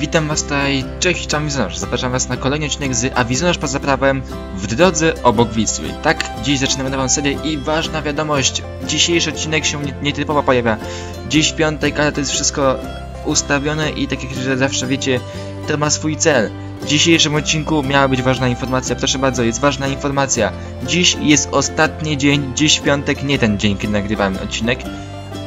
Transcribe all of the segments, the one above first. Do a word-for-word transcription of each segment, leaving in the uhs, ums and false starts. Witam Was tutaj, cześć, cześć Awizonosz. Zapraszam Was na kolejny odcinek z Awizonosz Poza Prawem w drodze obok Wisły. Tak, dziś zaczynamy nową serię i ważna wiadomość, dzisiejszy odcinek się nietypowo pojawia. Dziś w piątej kale to jest wszystko ustawione i tak jak zawsze wiecie, to ma swój cel. W dzisiejszym odcinku miała być ważna informacja, proszę bardzo, jest ważna informacja. Dziś jest ostatni dzień, dziś w piątek, nie ten dzień, kiedy nagrywamy odcinek.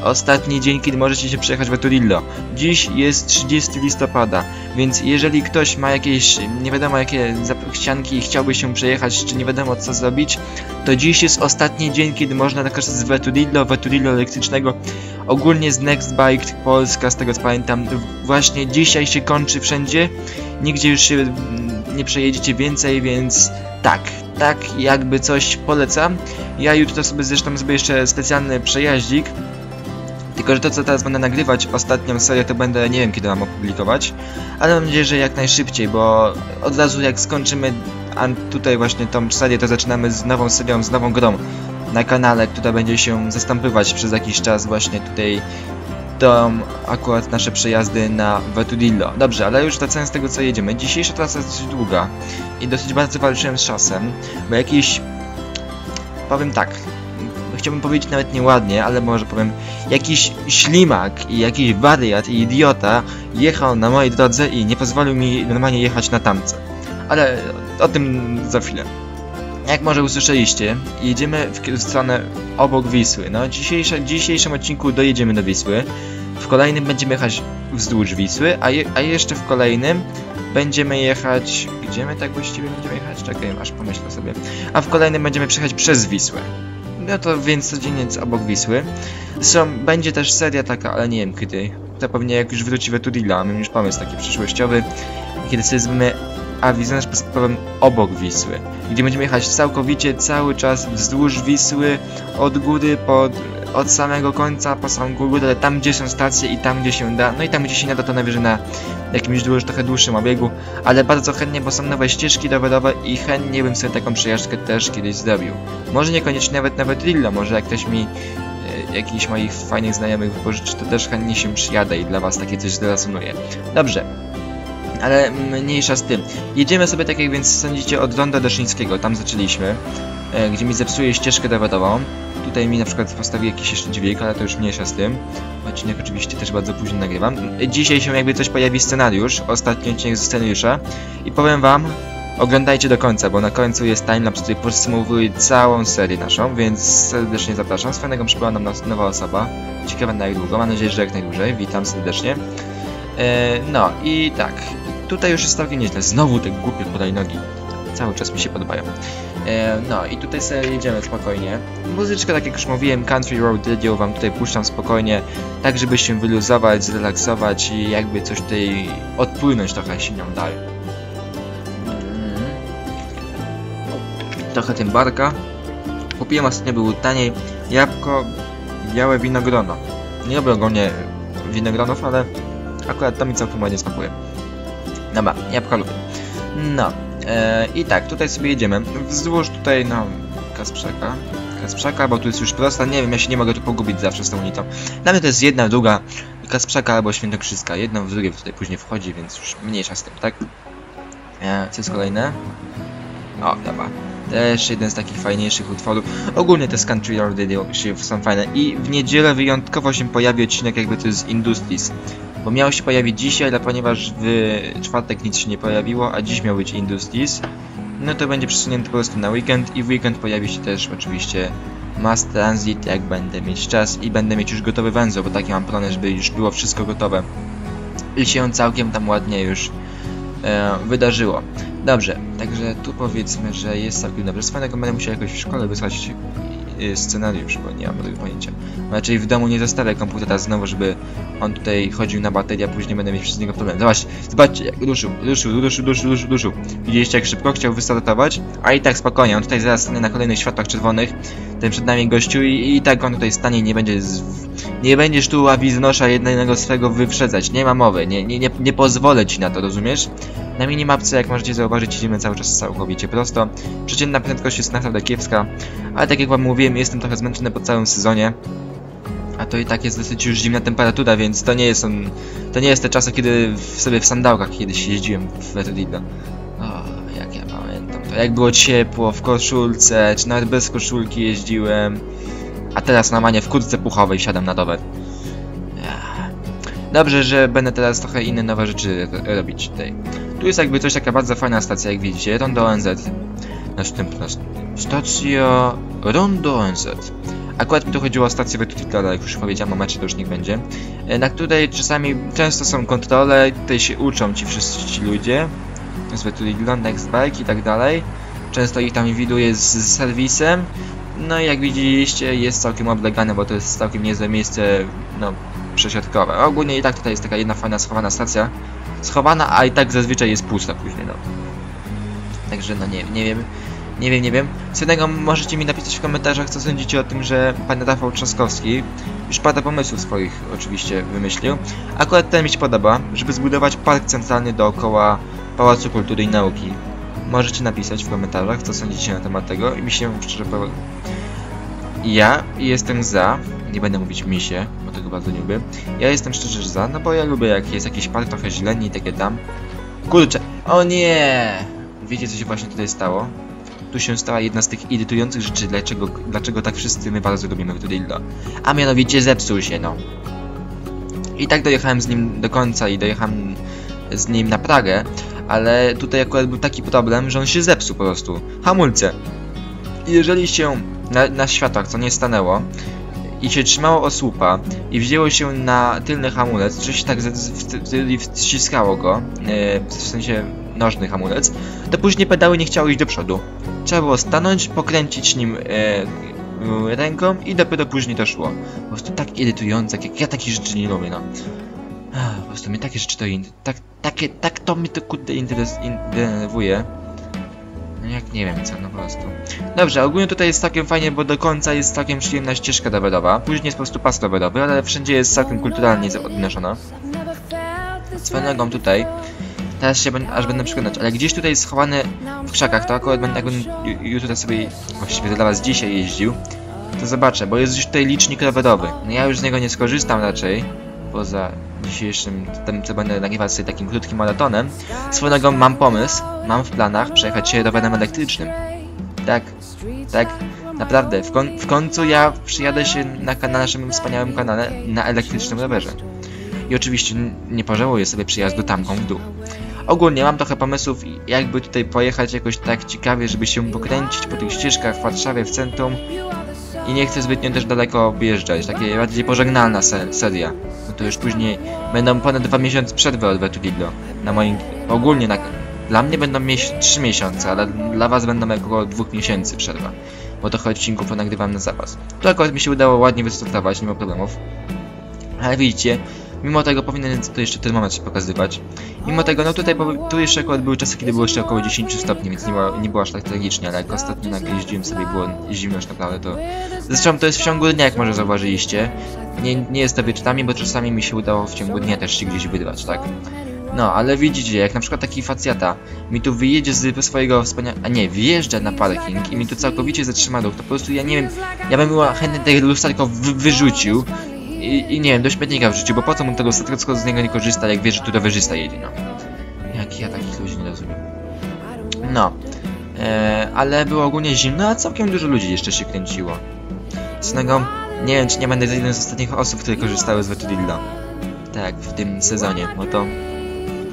Ostatni dzień, kiedy możecie się przejechać w Veturilo. Dziś jest trzydziestego listopada, więc jeżeli ktoś ma jakieś nie wiadomo jakie chcianki i chciałby się przejechać, czy nie wiadomo co zrobić, to dziś jest ostatni dzień, kiedy można korzystać z Veturilo, Veturilo elektrycznego, ogólnie z NextBike Polska, z tego co pamiętam. Właśnie dzisiaj się kończy wszędzie, nigdzie już się nie przejedziecie więcej, więc tak. Tak jakby coś polecam. Ja jutro sobie zresztą zrobię jeszcze specjalny przejaździk. Tylko że to co teraz będę nagrywać, ostatnią serię, to będę, nie wiem kiedy mam opublikować, ale mam nadzieję, że jak najszybciej, bo od razu jak skończymy a tutaj właśnie tą serię, to zaczynamy z nową serią, z nową grą na kanale, która będzie się zastępować przez jakiś czas właśnie tutaj to akurat nasze przejazdy na Veturilo. Dobrze, ale już wracając z tego co jedziemy, dzisiejsza trasa jest dosyć długa i dosyć bardzo walczyłem z czasem, bo jakiś, powiem tak, chciałbym powiedzieć nawet nieładnie, ale może powiem, jakiś ślimak i jakiś wariat i idiota jechał na mojej drodze i nie pozwolił mi normalnie jechać na tamce. Ale o tym za chwilę. Jak może usłyszeliście, jedziemy w stronę obok Wisły. No, dzisiejsze, w dzisiejszym odcinku dojedziemy do Wisły. W kolejnym będziemy jechać wzdłuż Wisły, a, je, a jeszcze w kolejnym będziemy jechać... Gdzie my tak właściwie będziemy jechać? Czekaj, aż pomyślę sobie. A w kolejnym będziemy przejechać przez Wisłę. No to więc codziennie obok Wisły. Są, będzie też seria taka, ale nie wiem kiedy. To pewnie jak już wróci Veturilo, mam już pomysł taki przyszłościowy. Kiedy sobie zrobimy Awizonosz Poza Prawem obok Wisły. Gdzie będziemy jechać całkowicie, cały czas wzdłuż Wisły. Od góry, pod, od samego końca, po samą górę, ale tam gdzie są stacje i tam gdzie się da. No i tam gdzie się nie da, to najwyżej na jakimś dłuż, trochę dłuższym obiegu. Ale bardzo chętnie, bo są nowe ścieżki rowerowe i chętnie bym sobie taką przejażdżkę też kiedyś zrobił. Może niekoniecznie nawet na Veturilo, może jak ktoś mi... jakichś moich fajnych znajomych wypożyczy, to też chętnie się przyjada i dla was takie coś zrezonuje. Dobrze, ale mniejsza z tym. Jedziemy sobie tak jak więc sądzicie od Ronda Deszyńskiego, tam zaczęliśmy, e, gdzie mi zepsuje ścieżkę rowerową. Tutaj mi na przykład postawi jakiś jeszcze dźwięk, ale to już mniejsza z tym. Odcinek oczywiście też bardzo późno nagrywam. Dzisiaj się jakby coś pojawi scenariusz, ostatni odcinek ze scenariusza i powiem wam, oglądajcie do końca, bo na końcu jest timelapse, który podsumowuje całą serię naszą, więc serdecznie zapraszam. Z fajnego przybyła nam nowa osoba, ciekawa na jak długo, mam nadzieję, że jak najdłużej, witam serdecznie. Eee, no i tak, tutaj już jest całkiem nieźle, znowu te głupie podaj nogi, cały czas mi się podobają. Eee, no i tutaj sobie jedziemy spokojnie, muzyczka tak jak już mówiłem, Country Road Radio wam tutaj puszczam spokojnie, tak żeby się wyluzować, zrelaksować i jakby coś tutaj odpłynąć trochę się nią dalej. Trochę Tymbarka. Kupiłem ostatnio, było taniej. Jabłko, białe winogrono. Nie lubię ogólnie winogronów, ale akurat to mi całkiem ładnie smakuje. Dobra, jabłka lubię. No, e, i tak, tutaj sobie jedziemy. Wzdłuż tutaj, no, Kasprzaka. Kasprzaka, bo tu jest już prosta. Nie wiem, ja się nie mogę tu pogubić zawsze z tą ulicą. Dla mnie to jest jedna, druga Kasprzaka albo Świętokrzyska. Jedną w drugie tutaj później wchodzi, więc już mniejsza z tym, tak? E, co jest kolejne? O, dobra. Też jeden z takich fajniejszych utworów. Ogólnie te z Country Road Radio są fajne. I w niedzielę wyjątkowo się pojawi odcinek jakby to z Industries. Bo miało się pojawić dzisiaj, ale ponieważ w czwartek nic się nie pojawiło, a dziś miał być Industries, no to będzie przesunięty po prostu na weekend. I w weekend pojawi się też oczywiście Mass Transit, jak będę mieć czas. I będę mieć już gotowy węzeł, bo takie mam plany, żeby już było wszystko gotowe. I się całkiem tam ładnie już e, wydarzyło. Dobrze, także tu powiedzmy, że jest całkiem dobrze. Z fajnego będę musiał jakoś w szkole wysłać scenariusz, bo nie mam tego pojęcia. Raczej w domu nie zostawię komputera znowu, żeby on tutaj chodził na baterię, a później będę mieć przez niego problem. Zobaczcie, zobaczcie, jak ruszył, ruszył, ruszył, ruszył, ruszył, ruszył. Widzieliście jak szybko chciał wystartować? A i tak spokojnie, on tutaj zaraz stanie na kolejnych światłach czerwonych, ten przed nami gościu i, i tak on tutaj stanie i nie będzie... Z... Nie będziesz tu Awizonosza jednego swego wyprzedzać, nie ma mowy, nie, nie, nie, nie pozwolę ci na to, rozumiesz? Na minimapce, jak możecie zauważyć, idziemy cały czas całkowicie prosto. Przeciętna prędkość jest naprawdę kiepska, ale tak jak wam mówiłem, jestem trochę zmęczony po całym sezonie. A to i tak jest dosyć już zimna temperatura, więc to nie jest on, to nie jest te czasy, kiedy w, sobie w sandałkach kiedyś jeździłem w Veturilo. O, jak ja pamiętam to, jak było ciepło, w koszulce, czy nawet bez koszulki jeździłem, a teraz na manie w kurtce puchowej siadam na rower. Dobrze, że będę teraz trochę inne nowe rzeczy robić tutaj. Tu jest jakby coś, taka bardzo fajna stacja, jak widzicie, Rondo O N Z. Następna stacja Rondo O N Z. Akurat mi tu chodziło o stację Veturilo, jak już powiedziałem o mecie, to już niech będzie. Na której czasami, często są kontrole, tutaj się uczą ci wszyscy ci ludzie. Z Veturilo, NextBike i tak dalej. Często ich tam widuję z, z serwisem. No i jak widzieliście, jest całkiem oblegane, bo to jest całkiem niezłe miejsce, no, przesiadkowe. Ogólnie i tak tutaj jest taka jedna fajna, schowana stacja. Schowana, a i tak zazwyczaj jest pusta później, no. Także no nie, nie wiem, nie wiem, nie wiem. Z jednego możecie mi napisać w komentarzach, co sądzicie o tym, że pan Rafał Trzaskowski już parę pomysłów swoich oczywiście wymyślił. Akurat ten mi się podoba, żeby zbudować park centralny dookoła Pałacu Kultury i Nauki. Możecie napisać w komentarzach, co sądzicie na temat tego i mi się szczerze powiem... Ja jestem za, nie będę mówić mi się, bo tego bardzo nie lubię. Ja jestem szczerze za, no bo ja lubię, jak jest jakiś park, trochę zieleni i takie tam. Kurczę, o nie! Wiecie, co się właśnie tutaj stało? Tu się stała jedna z tych irytujących rzeczy, dlaczego, dlaczego tak wszyscy my bardzo lubimy Veturilo. A mianowicie zepsuł się, no. I tak dojechałem z nim do końca i dojechałem z nim na Pragę, ale tutaj akurat był taki problem, że on się zepsuł po prostu. Hamulce! Jeżeli się na, na światłach, co nie stanęło, i się trzymało osłupa i wzięło się na tylny hamulec, czy się tak wciskało go, yy, w sensie nożny hamulec, to później pedały nie chciały iść do przodu. Trzeba było stanąć, pokręcić nim yy, ręką i dopiero później to szło. Po prostu tak irytujące, jak ja takich rzeczy nie lubię, no. Po prostu mnie takie rzeczy to... Tak, takie, tak to mnie to kurde denerwuje. No jak nie wiem co, no po prostu. Dobrze, ogólnie tutaj jest całkiem fajnie, bo do końca jest całkiem przyjemna ścieżka rowerowa. Później jest po prostu pas rowerowy, ale wszędzie jest całkiem kulturalnie odnoszona. Swoją nogą tutaj. Teraz się ben, aż będę przekonać, ale gdzieś tutaj jest schowany w krzakach, to akurat będę, jakbym jutro sobie właściwie dla was dzisiaj jeździł, to zobaczę, bo jest już tutaj licznik rowerowy. No ja już z niego nie skorzystam raczej. Poza dzisiejszym, tym co będę nagrywać sobie takim krótkim maratonem. Swoją nogą mam pomysł, mam w planach przejechać się rowerem elektrycznym. Tak, tak, naprawdę, w, kon w końcu ja przyjadę się na, na naszym wspaniałym kanale na elektrycznym rowerze. I oczywiście nie pożałuję sobie przyjazdu tamką w dół. Ogólnie mam trochę pomysłów, jakby tutaj pojechać jakoś tak ciekawie, żeby się pokręcić po tych ścieżkach w Warszawie, w centrum. I nie chcę zbytnio też daleko objeżdżać, takie bardziej pożegnalna ser seria. No to już później będą ponad dwa miesiące przerwy od Veturilo. Na moim... ogólnie na... Dla mnie będą trzy miesiące, ale dla was będą około dwóch miesięcy przerwa. Bo trochę odcinków nagrywam na zapas. To akurat mi się udało ładnie wystartować, nie ma problemów. Ale widzicie, mimo tego powinien to jeszcze termometr się pokazywać. Mimo tego, no tutaj tu jeszcze akurat były czasy, kiedy było jeszcze około dziesięć stopni, więc nie było, nie było aż tak tragicznie, ale jak ostatnio nagle jeździłem sobie, było zimno już naprawdę to... Zresztą to jest w ciągu dnia, jak może zauważyliście. Nie, nie jest to wieczorami, bo czasami mi się udało w ciągu dnia też się gdzieś wydwać, tak? No, ale widzicie, jak na przykład taki facjata mi tu wyjedzie z swojego wspaniałego... A nie, wjeżdża na parking i mi tu całkowicie zatrzyma ruch, to po prostu ja nie wiem... Ja bym była chętnie tego lusterko wy wyrzucił. I, I nie wiem, do śmietnika w życiu, bo po co mu tego statka, skoro z niego nie korzysta, jak wie, że tu rowerzysta jedzie, no. Jak ja takich ludzi nie rozumiem. No. E, ale było ogólnie zimno, a całkiem dużo ludzi jeszcze się kręciło. Z tego, nie wiem, czy nie będę jedną z ostatnich osób, które korzystały z Veturilo. Tak, w tym sezonie, bo to...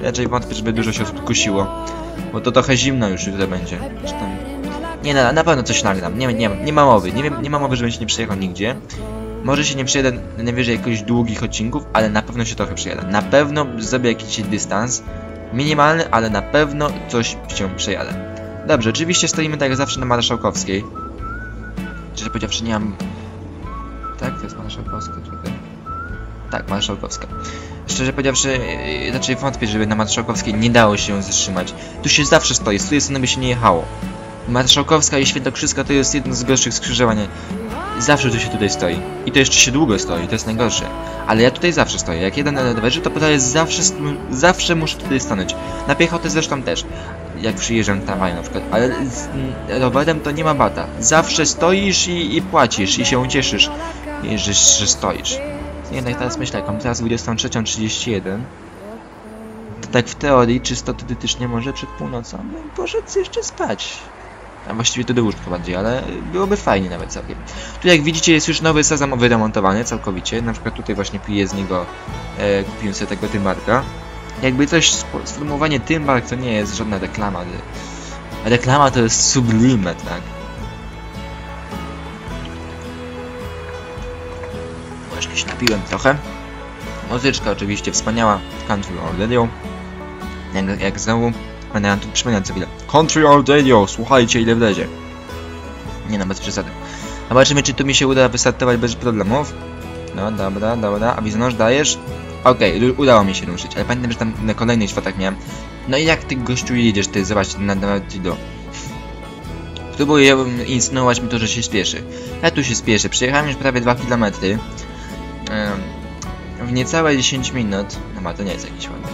Raczej wątpię, żeby dużo się odkusiło. Bo to trochę zimno już tutaj będzie. Czy tam... Nie, na, na pewno coś nagram. Nie, nie, nie ma mowy. Nie, nie ma mowy, żebym się nie przejechał nigdzie. Może się nie przejadę najwyżej jakoś długich odcinków, ale na pewno się trochę przejadę. Na pewno zrobię jakiś dystans, minimalny, ale na pewno coś się przejadę. Dobrze, oczywiście stoimy tak jak zawsze na Marszałkowskiej. Szczerze powiedziawszy, nie mam... Tak, to jest Marszałkowska, czekaj. Tak, Marszałkowska. Szczerze powiedziawszy, raczej wątpię, żeby na Marszałkowskiej nie dało się zatrzymać. Tu się zawsze stoi, z tej strony by się nie jechało. Marszałkowska i Świętokrzyska to jest jedno z gorszych skrzyżowań. Zawsze tu się tutaj stoi. I to jeszcze się długo stoi, to jest najgorsze. Ale ja tutaj zawsze stoję. Jak jeden na rowerze, to pytanie zawsze, zawsze muszę tutaj stanąć. Na piechotę zresztą też. Jak przyjeżdżam tramwajem na przykład. Ale z rowerem to nie ma bata. Zawsze stoisz i, i płacisz i się cieszysz. i że, że stoisz. Jednak teraz myślę, jak mam teraz dwudziesta trzecia trzydzieści jeden, to tak w teorii, czysto teoretycznie może przed północą poszedł jeszcze spać. A właściwie to do łóżka bardziej, ale byłoby fajnie nawet całkiem. Tu jak widzicie jest już nowy sezam wyremontowany całkowicie. Na przykład tutaj właśnie piję z niego, e, kupiłem sobie tego Tymbarka. Jakby coś, sformułowanie Tymbark to nie jest żadna reklama. Reklama to jest sublime, tak? Właśnie się napiłem trochę. Muzyczka oczywiście wspaniała, Country Road Radio. Jak, jak znowu, będę nam tu przypominał co chwilę. Country Road Radio, słuchajcie ile wlezie. Nie no, bez przesady. Zobaczymy czy tu mi się uda wystartować bez problemów. No dobra, dobra, Awizonosz dajesz? Okej, okay, udało mi się ruszyć, ale pamiętam, że tam na kolejnych światach miałem. No i jak ty gościu jedziesz, ty zobacz na do. Próbuję insynuować mi to, że się spieszy. Ja tu się spieszę, przyjechałem już prawie dwa kilometry. W niecałe dziesięć minut. No ma to nie jest jakiś ładny.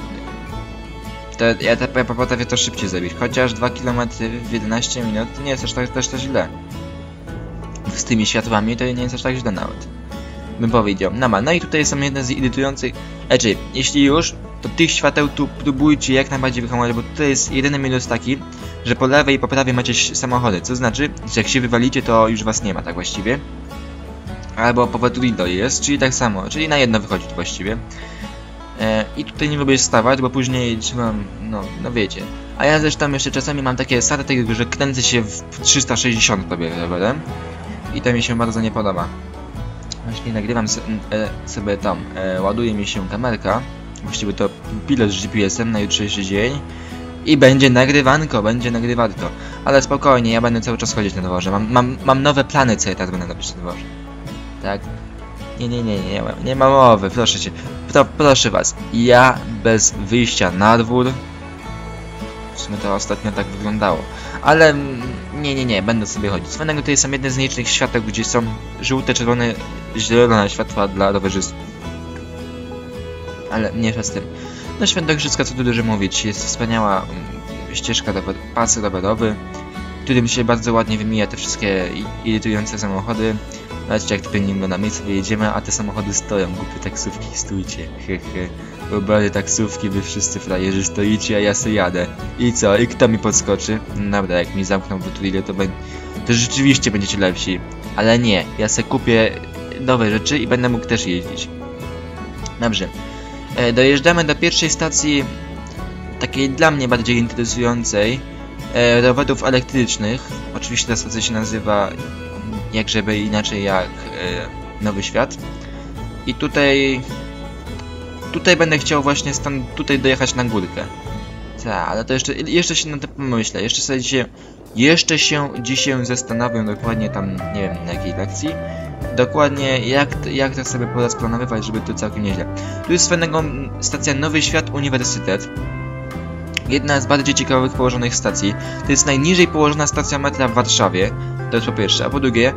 To ja, te, ja potrafię to szybciej zrobić, chociaż dwa kilometry w jedenaście minut to nie jest aż tak, też tak źle. Z tymi światłami to nie jest aż tak źle nawet, bym powiedział. No, no i tutaj są jedne z irytujących... Znaczy, jeśli już, to tych świateł tu próbujcie jak najbardziej wyhamować, bo tutaj jest jedyny minus taki, że po lewej i po prawej macie samochody, co znaczy, że jak się wywalicie, to już was nie ma tak właściwie. Albo po Veturilo jest, czyli tak samo, czyli na jedno wychodzi to właściwie. E, I tutaj nie lubię stawać, bo później trzeba, no, no wiecie. A ja zresztą jeszcze czasami mam takie sady tego, że kręcę się w trzysta sześćdziesiąt tobie rowerem. I to mi się bardzo nie podoba. Właśnie nagrywam se, e, sobie tam, e, ładuje mi się kamerka. Właściwie to pilot z G P S-em na jutrzejszy dzień. I będzie nagrywanko, będzie nagrywanko. Ale spokojnie, ja będę cały czas chodzić na dworze. Mam, mam, mam nowe plany, co ja teraz będę robić na dworze. Tak? Nie, nie, nie, nie, nie ma mowy, proszę cię. Pro, proszę was, ja bez wyjścia na dwór. W sumie to ostatnio tak wyglądało. Ale nie, nie, nie, będę sobie chodzić. Swoją drogą tutaj są jedne z nielicznych świateł, gdzie są żółte, czerwone, zielone światła dla rowerzystów. Ale mniejsza z tym. No Świętokrzyska, co tu dużo mówić, jest wspaniała ścieżka, rower, pas rowerowy, którym się bardzo ładnie wymija te wszystkie irytujące samochody. Zobaczcie jak treningno na miejscu jedziemy, a te samochody stoją, głupie taksówki, stójcie, hehe. Wyobraźcie taksówki, wy wszyscy frajerzy stoicie, a ja sobie jadę. I co? I kto mi podskoczy? Dobra, jak mi zamkną Veturilo, to, to rzeczywiście będziecie lepsi. Ale nie, ja sobie kupię nowe rzeczy i będę mógł też jeździć. Dobrze. E, dojeżdżamy do pierwszej stacji, takiej dla mnie bardziej interesującej, e, rowerów elektrycznych. Oczywiście ta stacja się nazywa... jak żeby inaczej jak yy, Nowy Świat. I tutaj tutaj będę chciał właśnie stąd tutaj dojechać na górkę. Tak, ale to jeszcze, jeszcze się na to pomyślę, jeszcze sobie dzisiaj, jeszcze się dzisiaj zastanawiam dokładnie tam, nie wiem na jakiej lekcji, dokładnie jak, jak to sobie porozplanowywać, żeby to całkiem nieźle. Tu jest swego stacja Nowy Świat Uniwersytet. Jedna z bardziej ciekawych położonych stacji. To jest najniżej położona stacja metra w Warszawie. To jest po pierwsze. A po drugie,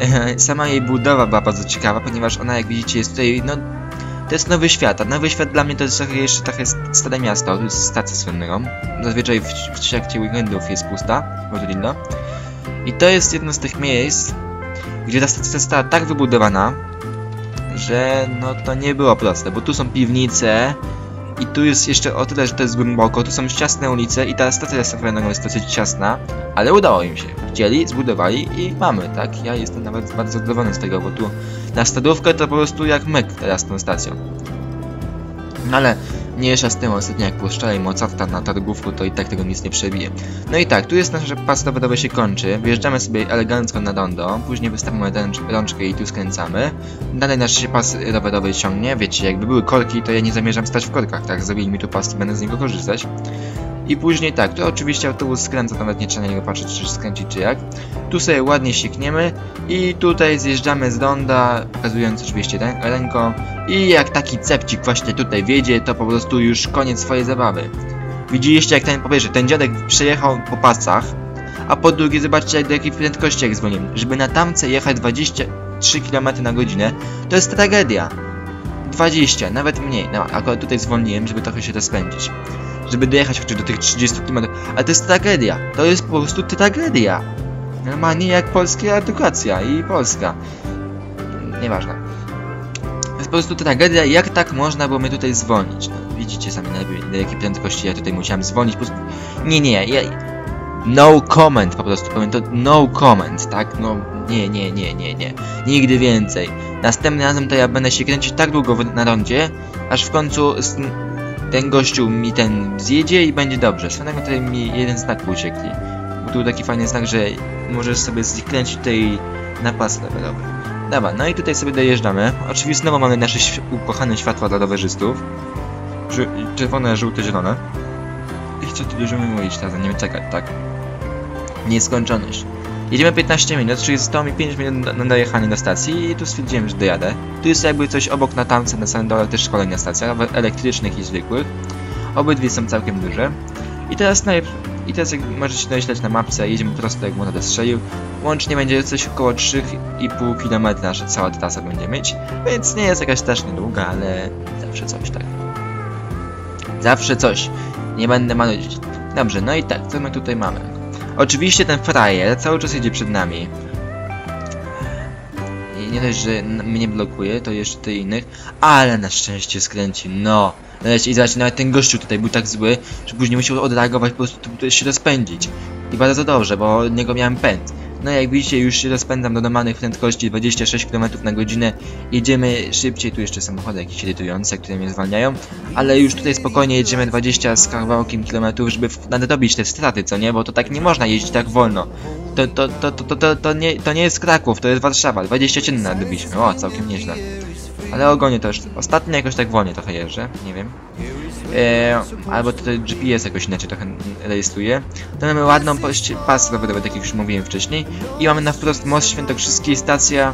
e, sama jej budowa była bardzo ciekawa, ponieważ ona, jak widzicie, jest tutaj, no... To jest Nowy Świat, a Nowy Świat dla mnie to jest trochę jeszcze takie stare miasto. To jest stacja słynnego. Zazwyczaj w, w trakcie weekendów jest pusta, Arturillo. I to jest jedno z tych miejsc, gdzie ta stacja została tak wybudowana, że no to nie było proste, bo tu są piwnice... I tu jest jeszcze o tyle, że to jest głęboko, tu są ciasne ulice i ta stacja samochodowego jest dosyć ciasna, ale udało im się. Chcieli, zbudowali i mamy, tak? Ja jestem nawet bardzo zadowolony z tego, bo tu na stadówkę to po prostu jak myk teraz tą stacją. No ale mniejsza z tym, ostatnio jak puszczali Mozarta na targówku, to i tak tego nic nie przebije. No i tak, tu jest nasz pas rowerowy się kończy, wjeżdżamy sobie elegancko na rondo, później wystawiamy rączkę i tu skręcamy. Dalej nasz się pas rowerowy ciągnie, wiecie, jakby były korki, to ja nie zamierzam stać w korkach, tak? Zrobili mi tu pas, będę z niego korzystać. I później tak, tu oczywiście autobus skręca, nawet nie trzeba na niego patrzeć, czy skręcić, czy jak. Tu sobie ładnie sikniemy i tutaj zjeżdżamy z ronda, pokazując oczywiście rę ręką. I jak taki cepcik właśnie tutaj wjedzie, to po prostu już koniec swojej zabawy. Widzieliście jak ten, po pierwsze, ten dziadek przejechał po pasach, a po drugie zobaczcie jak do jakiej prędkości jak dzwonił. Żeby na tamce jechać dwadzieścia trzy kilometry na godzinę, to jest tragedia. dwadzieścia, nawet mniej. No akurat tutaj zwolniłem, żeby trochę się rozpędzić. Żeby dojechać chociaż do tych trzydziestu kilometrów, ale to jest tragedia, to jest po prostu tragedia. Normalnie jak polska edukacja i Polska. nieważne. Jest po prostu tragedia, jak tak można było mnie tutaj zwolnić. No, widzicie sami na, na jakiej prędkości ja tutaj musiałem zwolnić. Po prostu... Nie, nie, ja... No comment po prostu, powiem to no comment, tak? No nie, nie, nie, nie, nie. Nigdy więcej. Następnym razem to ja będę się kręcić tak długo na rondzie, aż w końcu ten gościu mi ten zjedzie i będzie dobrze. Szanowni, tutaj mi jeden znak uciekli. Tu taki fajny znak, że możesz sobie zkręcić tutaj na pas levelowy. Dobra, no i tutaj sobie dojeżdżamy. Oczywiście znowu mamy nasze św ukochane światła dla rowerzystów. Żu czerwone, żółte, zielone. I co tu dużo mówić, teraz nie czekać, tak? Nieskończoność. Jedziemy piętnaście minut, czyli zostało mi pięć minut na dojechanie do stacji i tu stwierdziłem, że dojadę. Tu jest jakby coś obok na tamce, na samym dole też kolejna stacja, elektrycznych i zwykłych. Obydwie są całkiem duże. I teraz naj... I teraz jak możecie dojeżdżać na mapce, jedziemy prosto jak młota strzelił. Łącznie będzie coś około trzy i pół kilometra nasza cała trasa będzie mieć. Więc nie jest jakaś strasznie długa, ale zawsze coś, tak? Zawsze coś. Nie będę marudzić. Dobrze, no i tak, co my tutaj mamy? Oczywiście ten frajer cały czas jedzie przed nami. I nie dość, że mnie blokuje, to jeszcze ty innych. Ale na szczęście skręci, no. I zobaczcie, nawet ten gościu tutaj był tak zły, że później musiał odreagować, po prostu się rozpędzić. I bardzo dobrze, bo od niego miałem pęd. No jak widzicie, już się rozpędzam do normalnych prędkości dwadzieścia sześć kilometrów na godzinę. Jedziemy szybciej, tu jeszcze samochody jakieś irytujące, które mnie zwalniają. Ale już tutaj spokojnie jedziemy dwadzieścia z kawałkiem kilometrów, żeby nadrobić te straty, co nie? Bo to tak nie można jeździć tak wolno. To, to, to, to, to, to, to, nie, to nie jest Kraków, to jest Warszawa. dwadzieścia ciennych nadrobiliśmy, o, całkiem nieźle. Ale ogólnie to już ostatnio jakoś tak wolnie trochę jeżdżę, nie wiem. Eee, albo to, to G P S jakoś inaczej trochę rejestruje. To mamy ładną pas rowerowy, tak jak już mówiłem wcześniej. I mamy na wprost Most Świętokrzyski, stacja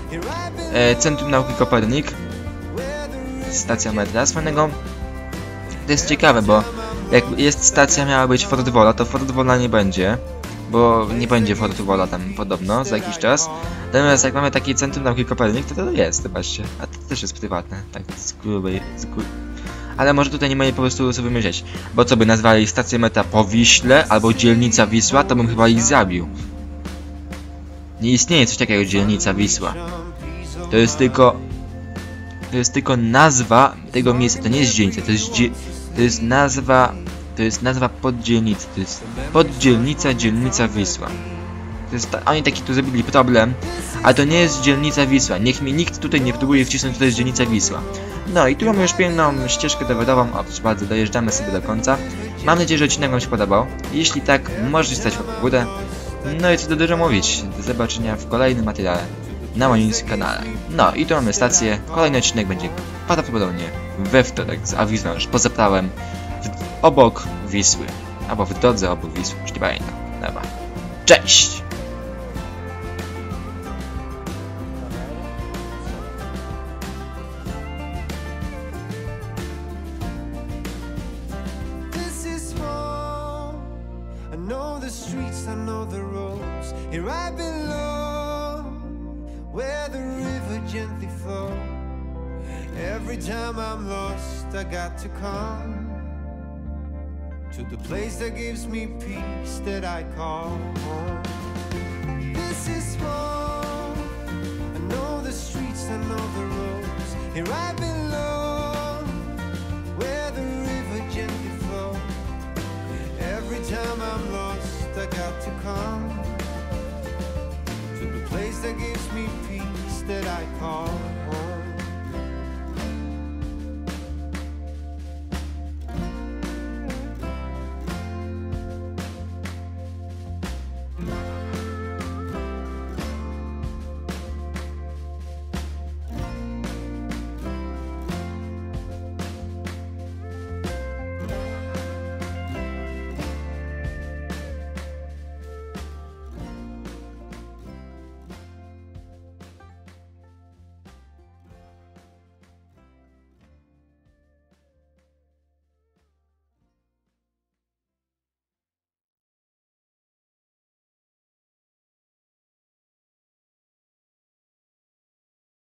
e, Centrum Nauki Kopernik. Stacja metra słynnego. To jest ciekawe, bo jak jest stacja miała być Fort Wola, to Fort Wola nie będzie. Bo nie będzie Fort Wola tam podobno za jakiś czas. Natomiast jak mamy takie Centrum Nauki Kopernik, to to jest, zobaczcie. A to też jest prywatne, tak z grubej, z góry. Ale może tutaj nie mogę po prostu sobie myśleć. Bo co by nazwali stację metra Powiśle albo dzielnica Wisła, to bym chyba ich zabił. Nie istnieje coś takiego jak dzielnica Wisła. To jest tylko... To jest tylko nazwa tego miejsca, to nie jest dzielnica, to jest, dzie... to jest nazwa... To jest nazwa poddzielnicy, to jest poddzielnica, dzielnica Wisła. To jest ta, oni taki tu zrobili problem, a to nie jest dzielnica Wisła. Niech mi nikt tutaj nie próbuje wcisnąć, że to jest dzielnica Wisła. No i tu mamy już piękną ścieżkę dowiadową, a proszę bardzo, dojeżdżamy sobie do końca. Mam nadzieję, że odcinek wam się podobał. Jeśli tak, możecie stać w górę. No i co tu dużo mówić, do zobaczenia w kolejnym materiale na moim kanale. No i tu mamy stację, kolejny odcinek będzie prawdopodobnie we wtorek z Awizonosz Poza Prawem. Obok Wisły, albo w drodze obok Wisły, już nie pamiętam. Dobra. Cześć! To the place that gives me peace that I call home. This is home. I know the streets, I know the roads. Here I belong, where the river gently flows. Every time I'm lost, I got to come to the place that gives me peace that I call home.